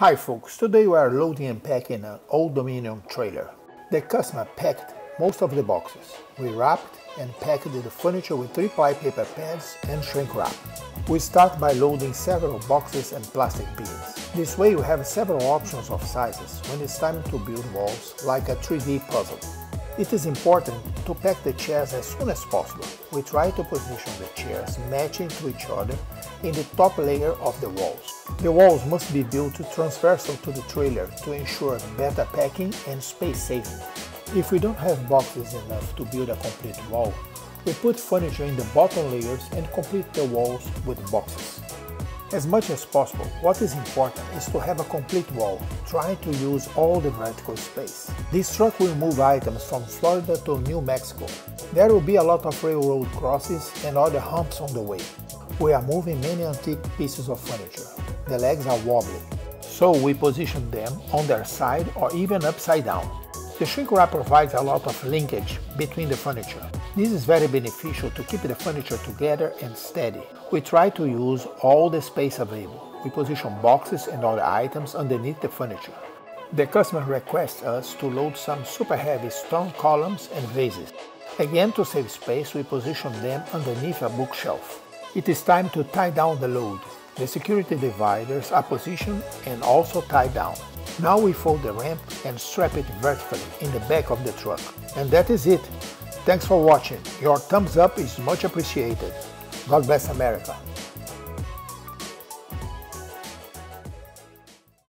Hi folks, today we are loading and packing an Old Dominion trailer. The customer packed most of the boxes. We wrapped and packed the furniture with 3-ply paper pads and shrink wrap. We start by loading several boxes and plastic pieces. This way you have several options of sizes when it's time to build walls like a 3D puzzle. It is important to pack the chairs as soon as possible. We try to position the chairs matching to each other in the top layer of the walls. The walls must be built transversal to the trailer to ensure better packing and space saving. If we don't have boxes enough to build a complete wall, we put furniture in the bottom layers and complete the walls with boxes. As much as possible, what is important is to have a complete wall, trying to use all the vertical space. This truck will move items from Florida to New Mexico. There will be a lot of railroad crosses and other humps on the way. We are moving many antique pieces of furniture. The legs are wobbly, so we position them on their side or even upside down. The shrink wrap provides a lot of linkage between the furniture. This is very beneficial to keep the furniture together and steady. We try to use all the space available. We position boxes and other items underneath the furniture. The customer requests us to load some super heavy stone columns and vases. Again, to save space, we position them underneath a bookshelf. It is time to tie down the load. The security dividers are positioned and also tied down. Now we fold the ramp and strap it vertically in the back of the truck. And that is it. Thanks for watching. Your thumbs up is much appreciated. God bless America.